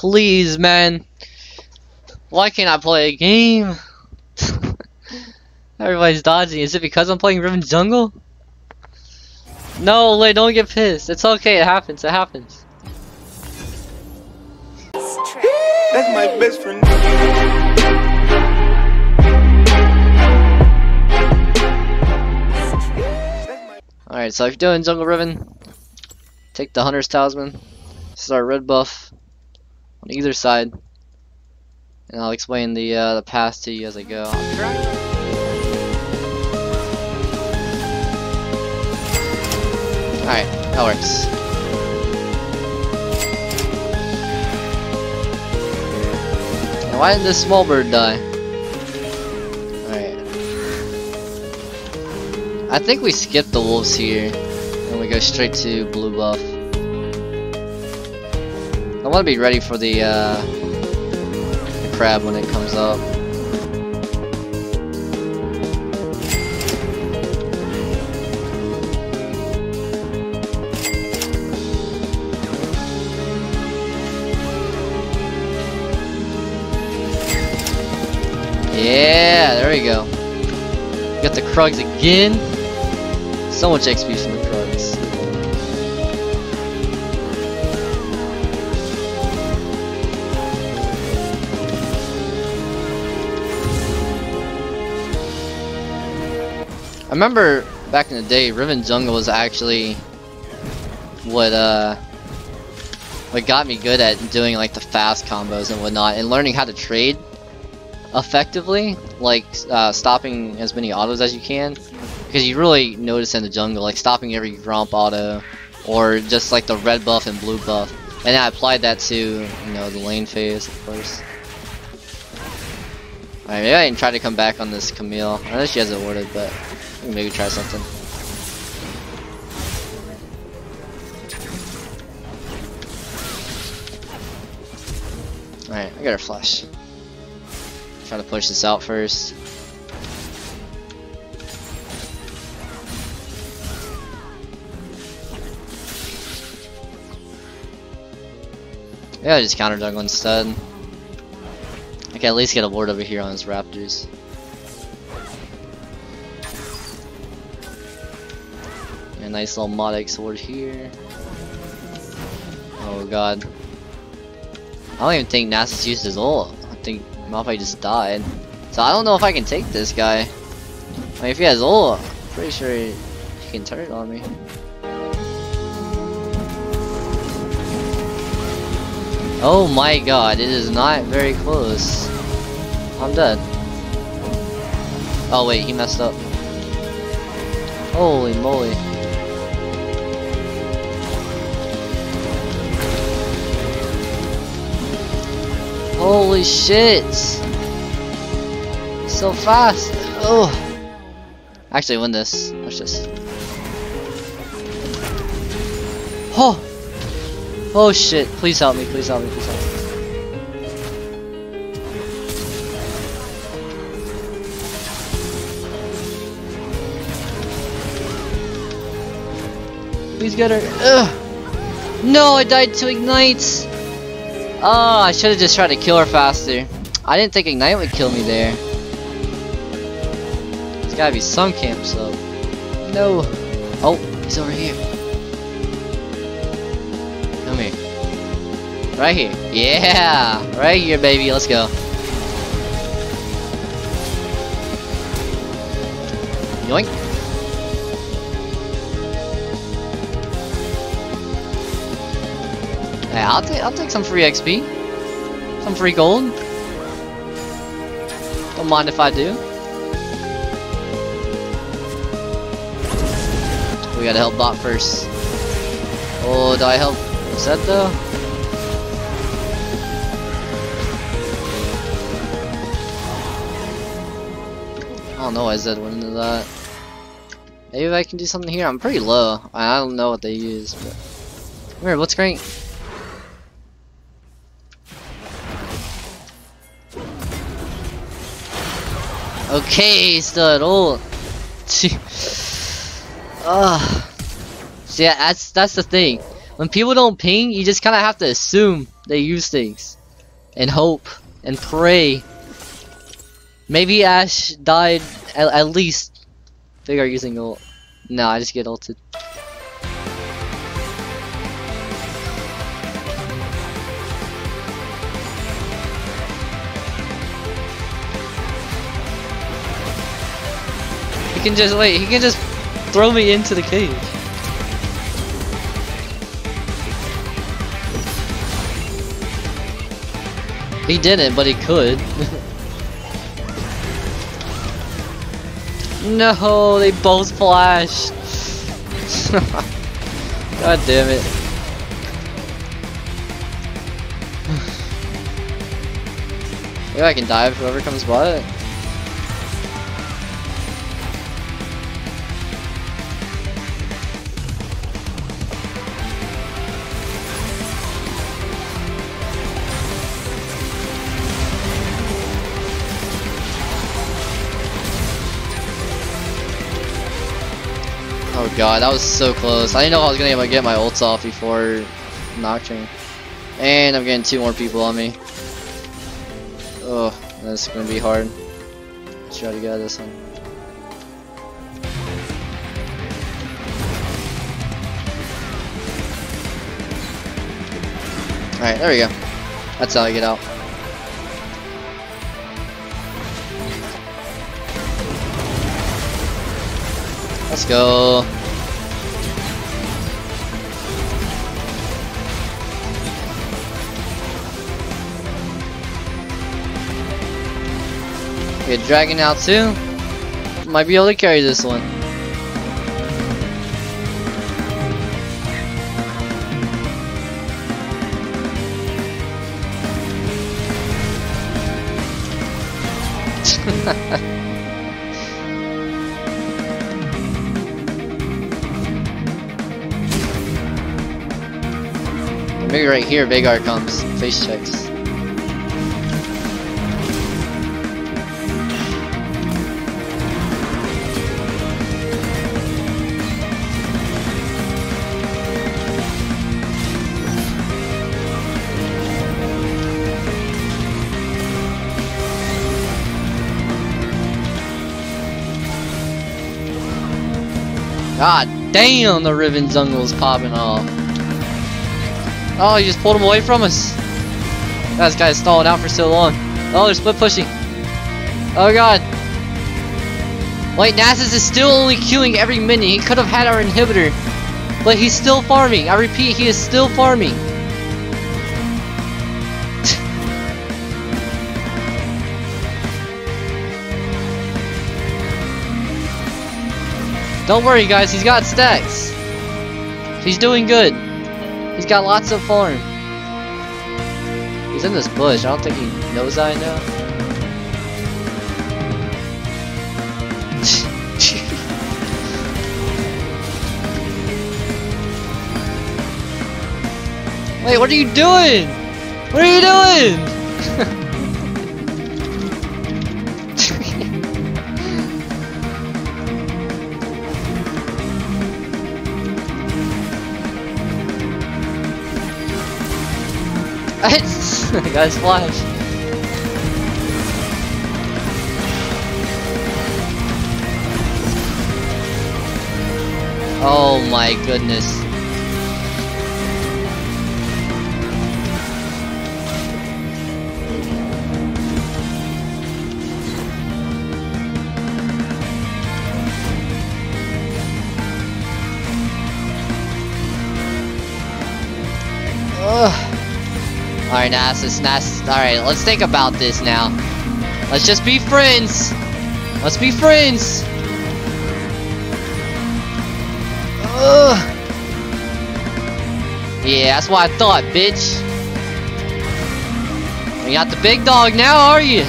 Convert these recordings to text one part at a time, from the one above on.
Please, man. Why can't I play a game? Everybody's dodging. Is it because I'm playing Riven Jungle? No, Lay, don't get pissed. It's okay, it happens, it happens. That's my best friend. Alright, so if you're doing Jungle Riven, take the Hunter's Talisman. This is our red buff on either side. And I'll explain the path to you as I go. Alright, that works. And why did this small bird die? Alright. I think we skip the wolves here and we go straight to blue buff. I want to be ready for the crab when it comes up. Yeah, there we go. Got the Krugs again. So much XP from the Krugs. I remember back in the day, Riven Jungle was actually what got me good at doing like the fast combos and whatnot, and learning how to trade effectively, like stopping as many autos as you can, because you really notice in the jungle, like stopping every Gromp auto or just like the red buff and blue buff, and I applied that to, you know, the lane phase, of course. Alright, maybe I can try to come back on this Camille. I know she has it warded, but I can maybe try something. Alright, I got her flash. Try to push this out first. Yeah, I just counter jungle instead. I can at least get a ward over here on his raptors. And a nice little Modix ward here. Oh god. I don't even think Nasus used his ult. I think Mafai just died, so I don't know if I can take this guy. I mean, if he has ult, I'm pretty sure he can turn it on me. Oh my god, it is not very close. I'm dead. Oh wait, he messed up. Holy moly. Holy shit! So fast! Oh! Actually, win this. Watch this. Oh! Oh shit! Please help me! Please help me! Please help me! Please get her! Ugh! No! I died to ignite! Oh, I should have just tried to kill her faster. I didn't think Ignite would kill me there. There's gotta be some camps up. No. Oh, he's over here. Come here. Right here. Yeah! Right here, baby. Let's go. Yoink. Yeah, I'll take some free XP, some free gold. Don't mind if I do. We gotta help bot first. Oh, do I help Zed though? I don't know why Zed went into that. Maybe I can do something here. I'm pretty low. I don't know what they use, but come here, let's crank. Okay, stud. Oh, see, that's the thing. When people don't ping, you just kind of have to assume they use things. And hope. And pray. Maybe Ashe died at least. Veigar using ult. No, I just get ulted. He can just wait, he can just throw me into the cage. He didn't, but he could. No, they both flashed. God damn it. Maybe I can dive whoever comes by. Oh god, that was so close. I didn't know I was gonna be able to get my ults off before Nocturne. And I'm getting two more people on me. Oh, that's gonna be hard. Let's try to get this one. Alright, there we go. That's how I get out. Let's go. Get dragon out too. Might be able to carry this one. Maybe right here, Veigar comes. Face checks. God damn, the Riven jungle's popping off. Oh, you just pulled him away from us. That guy's stalling out for so long. Oh, they're split pushing. Oh god. Wait, Nasus is still only queuing every minute. He could have had our inhibitor. But he's still farming. I repeat, he is still farming. Don't worry guys, he's got stacks. He's doing good. He's got lots of farm. He's in this bush. I don't think he knows I know. Wait, what are you doing? What are you doing? The guy's flash. Oh my goodness. Ugh. Alright, Nasus. Alright, let's think about this now. Let's just be friends. Let's be friends. Ugh. Yeah, that's what I thought, bitch. You got the big dog now, are you?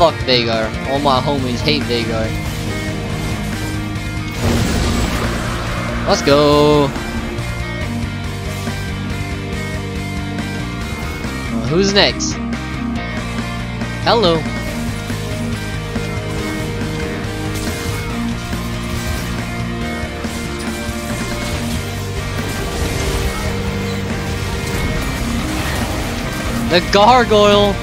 Fuck Veigar. All my homies hate Veigar. Let's go. Who's next? Hello. The gargoyle.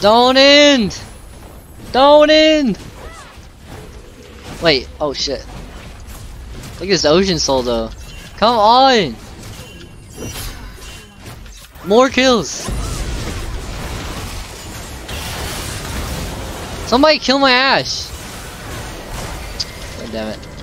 Don't end! Don't end! Wait, oh shit. Look at this ocean soul though. Come on! More kills! Somebody kill my Ashe! God damn it.